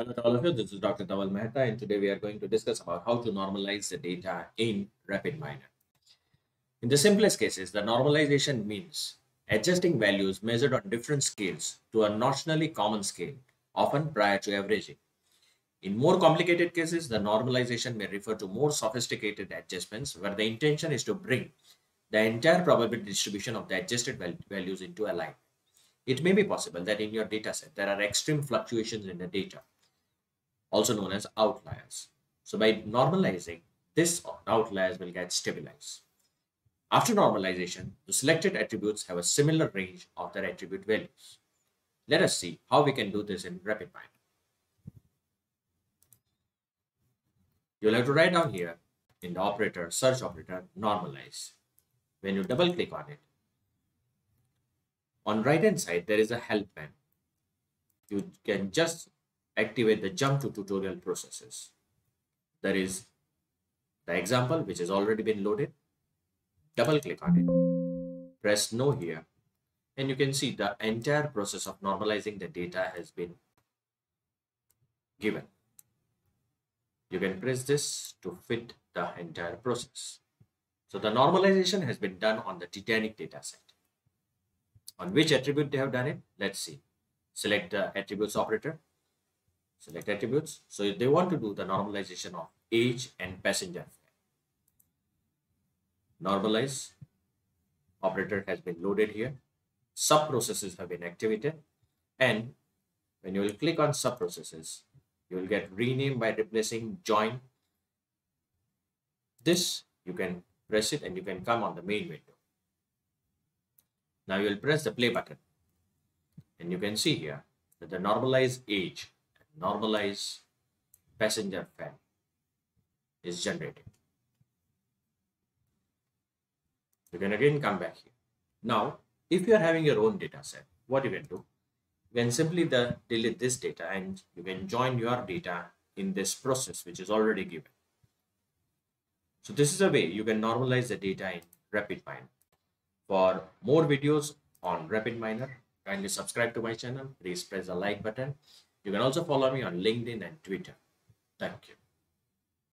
Hello to all of you, this is Dr. Dhaval Maheta, and today we are going to discuss about how to normalize the data in RapidMiner. In the simplest cases, the normalization means adjusting values measured on different scales to a notionally common scale, often prior to averaging. In more complicated cases, the normalization may refer to more sophisticated adjustments where the intention is to bring the entire probability distribution of the adjusted values into alignment. It may be possible that in your dataset there are extreme fluctuations in the data, also known as outliers. So by normalizing, this outliers will get stabilized. After normalization, the selected attributes have a similar range of their attribute values. Let us see how we can do this in RapidMiner. You'll have to write down here in the operator, search operator, normalize. When you double click on it, on right hand side, there is a help menu. You can just activate the jump to tutorial processes. There is the example which has already been loaded. Double click on it, press no here, and you can see the entire process of normalizing the data has been given. You can press this to fit the entire process. So the normalization has been done on the Titanic dataset. On which attribute they have done it? Let's see. Select the attributes operator. Select attributes. So they want to do the normalization of age and passenger. Normalize operator has been loaded here. Sub processes have been activated, and when you will click on sub processes, you will get renamed by replacing join. This you can press it and you can come on the main window. Now you will press the play button, and you can see here that the normalized age and normalized passenger fan is generated. You can again come back here. Now, if you are having your own data set, what you can do, you can simply delete this data and you can join your data in this process which is already given. So this is a way you can normalize the data in RapidMiner. For more videos on RapidMiner, kindly subscribe to my channel. Please press the like button. You can also follow me on LinkedIn and Twitter. Thank you.